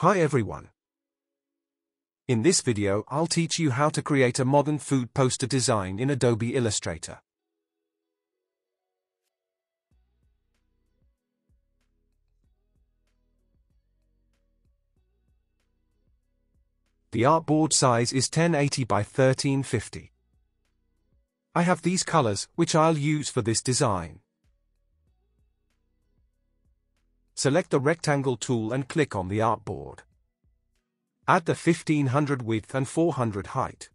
Hi everyone. In this video I'll teach you how to create a modern food poster design in Adobe Illustrator. The artboard size is 1080 by 1350. I have these colors which I'll use for this design. Select the rectangle tool and click on the artboard. Add the 1500 width and 400 height.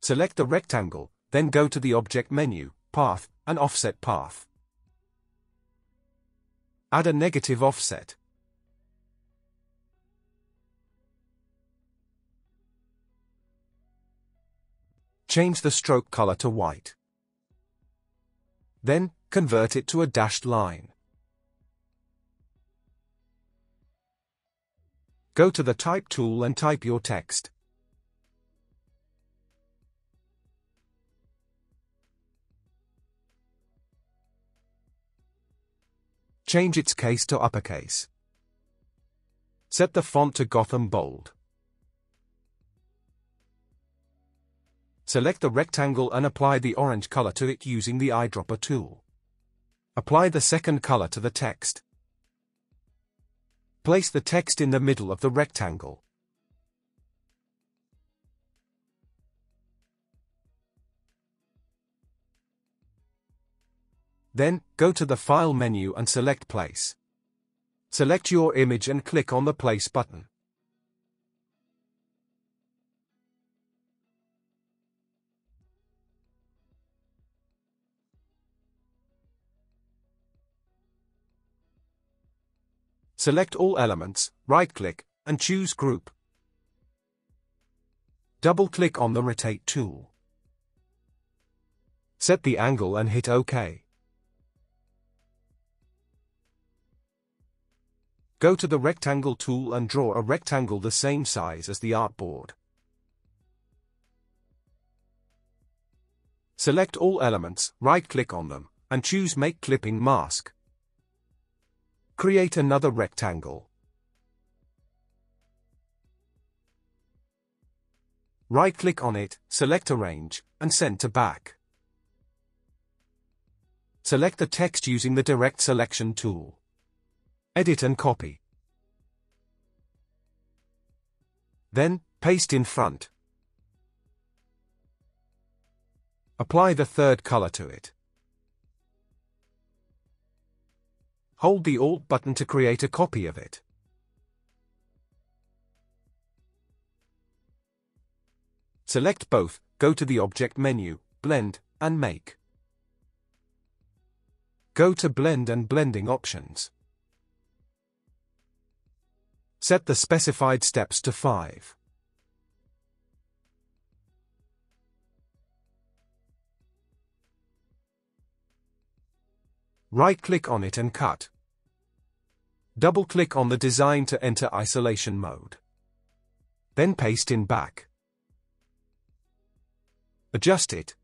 Select the rectangle, then go to the Object menu, Path, and Offset Path. Add a negative offset. Change the stroke color to white. Then, convert it to a dashed line. Go to the Type tool and type your text. Change its case to uppercase. Set the font to Gotham Bold. Select the rectangle and apply the orange color to it using the eyedropper tool. Apply the second color to the text. Place the text in the middle of the rectangle. Then, go to the File menu and select Place. Select your image and click on the Place button. Select all elements, right-click, and choose Group. Double-click on the Rotate tool. Set the angle and hit OK. Go to the Rectangle tool and draw a rectangle the same size as the artboard. Select all elements, right-click on them, and choose Make Clipping Mask. Create another rectangle. Right-click on it, select Arrange, and send to Back. Select the text using the Direct Selection tool. Edit and copy. Then, paste in front. Apply the third color to it. Hold the Alt button to create a copy of it. Select both, go to the Object menu, Blend, and Make. Go to Blend and Blending Options. Set the specified steps to 5. Right-click on it and cut. Double-click on the design to enter isolation mode. Then paste in Back. Adjust it.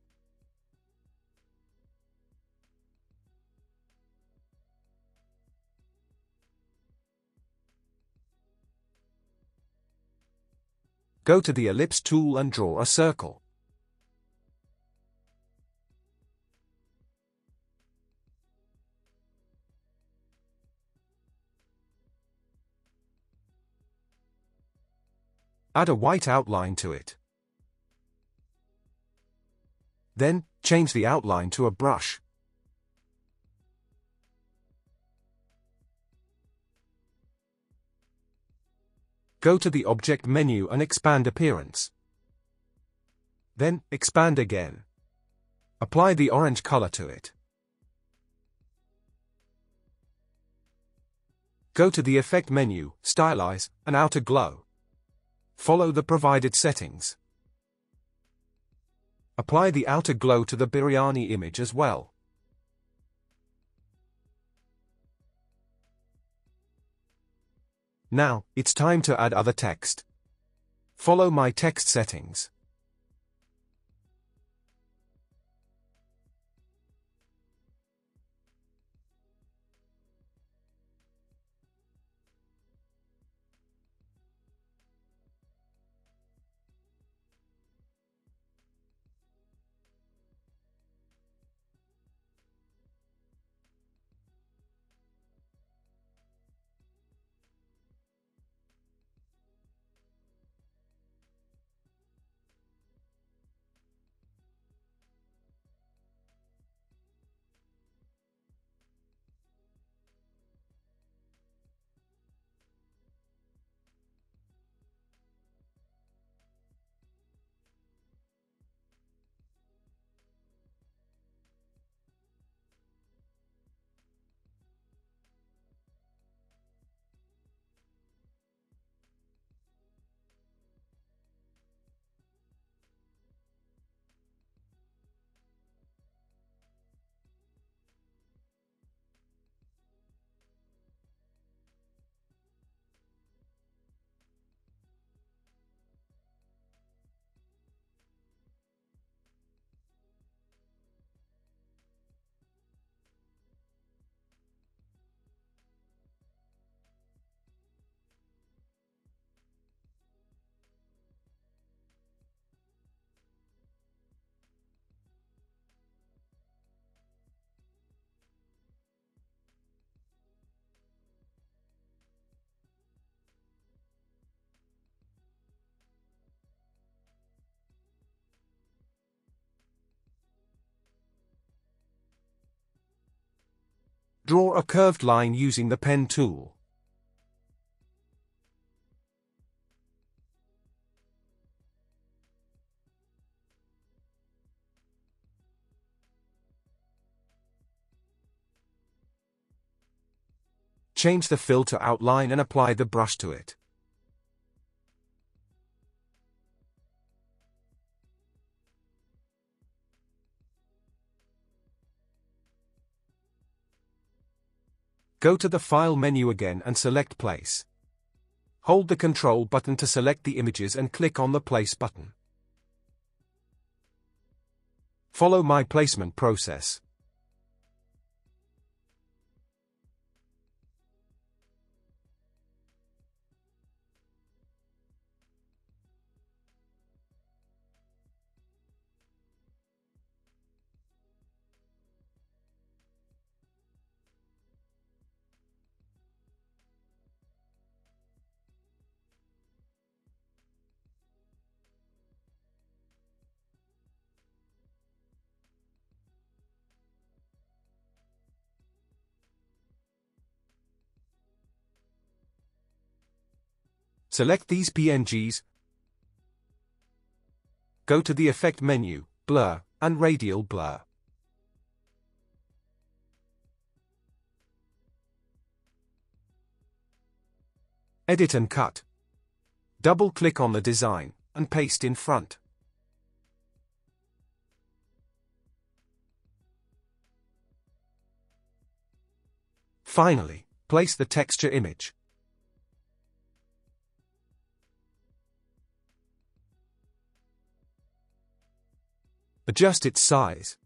Go to the Ellipse tool and draw a circle. Add a white outline to it. Then, change the outline to a brush. Go to the Object menu and expand Appearance. Then, expand again. Apply the orange color to it. Go to the Effect menu, Stylize, and Outer Glow. Follow the provided settings. Apply the outer glow to the biryani image as well. Now, it's time to add other text. Follow my text settings. Draw a curved line using the pen tool. Change the fill to outline and apply the brush to it. Go to the File menu again and select Place. Hold the Control button to select the images and click on the Place button. Follow my placement process. Select these PNGs, go to the Effect menu, Blur, and Radial Blur. Edit and cut. Double-click on the design, and paste in front. Finally, place the texture image. Adjust its size.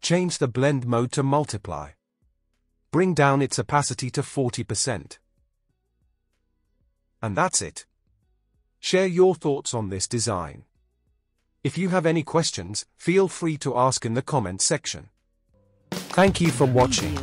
Change the blend mode to multiply. Bring down its opacity to 40%. And that's it. Share your thoughts on this design. If you have any questions, feel free to ask in the comment section. Thank you for watching.